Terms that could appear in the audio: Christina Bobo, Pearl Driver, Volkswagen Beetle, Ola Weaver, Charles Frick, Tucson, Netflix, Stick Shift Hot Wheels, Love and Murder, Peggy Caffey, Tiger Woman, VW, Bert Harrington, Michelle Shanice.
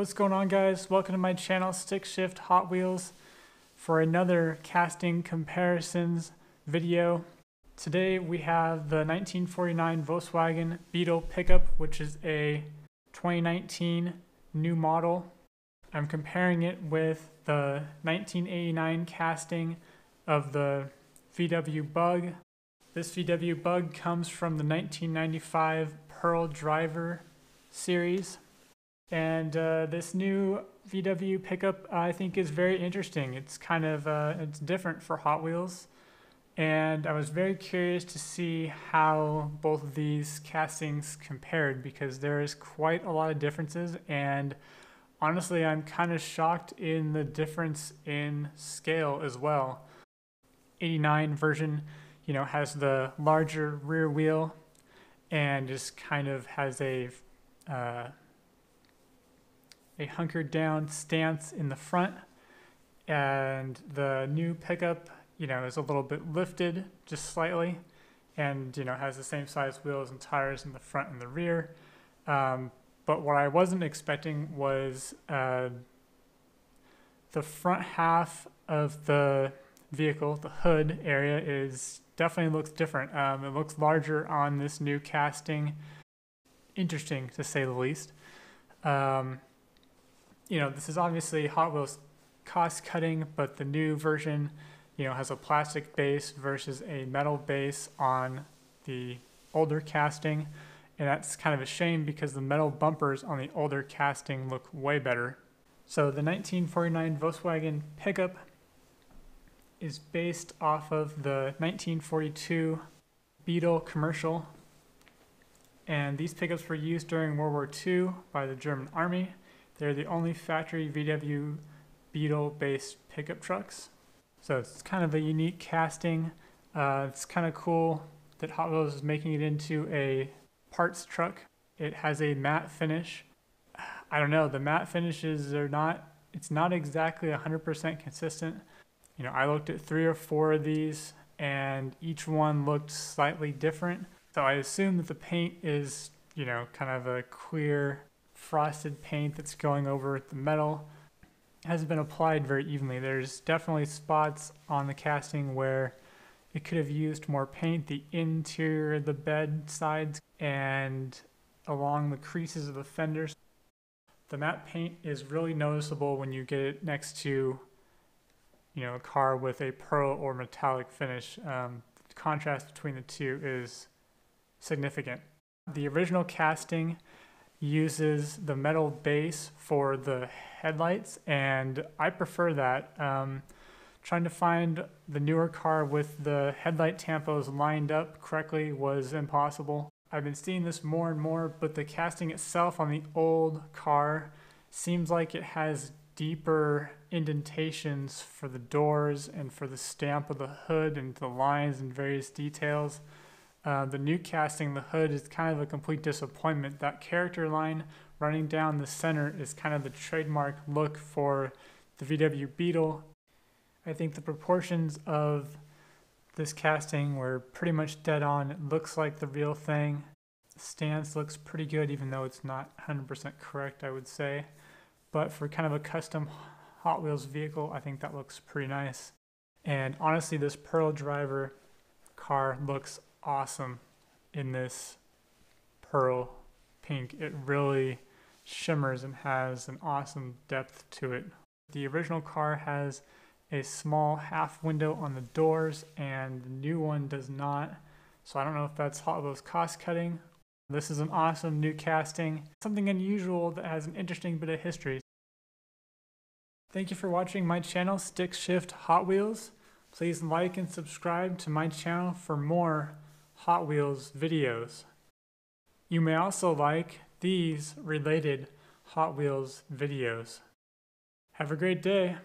What's going on, guys? Welcome to my channel, Stick Shift Hot Wheels, for another casting comparisons video. Today we have the 1949 Volkswagen Beetle pickup, which is a 2019 new model. I'm comparing it with the 1989 casting of the VW Bug. This VW Bug comes from the 1995 Pearl Driver series. And this new VW pickup, I think, is very interesting. It's kind of it's different for Hot Wheels, and I was very curious to see how both of these castings compared, because there is quite a lot of differences. And honestly, I'm kind of shocked in the difference in scale as well. 89 version, you know, has the larger rear wheel, and just kind of has a hunkered down stance in the front, and the new pickup, you know, is a little bit lifted just slightly, and, you know, has the same size wheels and tires in the front and the rear. But what I wasn't expecting was the front half of the vehicle, the hood area, is definitely looks different. It looks larger on this new casting. Interesting, to say the least. You know, this is obviously Hot Wheels cost-cutting, but the new version, you know, has a plastic base versus a metal base on the older casting, and that's kind of a shame because the metal bumpers on the older casting look way better. So the 1949 Volkswagen pickup is based off of the 1942 Beetle commercial, and these pickups were used during World War II by the German Army. They're the only factory VW Beetle-based pickup trucks. So it's kind of a unique casting. It's kind of cool that Hot Wheels is making it into a parts truck. It has a matte finish. I don't know, the matte finishes are not, it's not exactly 100% consistent. You know, I looked at 3 or 4 of these, and each one looked slightly different. So I assume that the paint is, you know, kind of a clear frosted paint that's going over the metal. It hasn't been applied very evenly. There's definitely spots on the casting where it could have used more paint. The interior, the bed sides, and along the creases of the fenders. The matte paint is really noticeable when you get it next to, you know, a car with a pearl or metallic finish. The contrast between the two is significant. The original casting uses the metal base for the headlights, and I prefer that. Trying to find the newer car with the headlight tampos lined up correctly was impossible. I've been seeing this more and more, but the casting itself on the old car seems like it has deeper indentations for the doors and for the stamp of the hood and the lines and various details. The new casting, the hood is kind of a complete disappointment. That character line running down the center is kind of the trademark look for the VW Beetle. I think the proportions of this casting were pretty much dead on. It looks like the real thing. The stance looks pretty good, even though it's not 100% correct, I would say. But for kind of a custom Hot Wheels vehicle, I think that looks pretty nice. And honestly, this Pearl Driver car looks awesome in this pearl pink. It really shimmers and has an awesome depth to it. The original car has a small half window on the doors, and the new one does not. So I don't know if that's Hot Wheels cost cutting. This is an awesome new casting, something unusual that has an interesting bit of history. Thank you for watching my channel, Stick Shift Hot Wheels. Please like and subscribe to my channel for more Hot Wheels videos. You may also like these related Hot Wheels videos. Have a great day!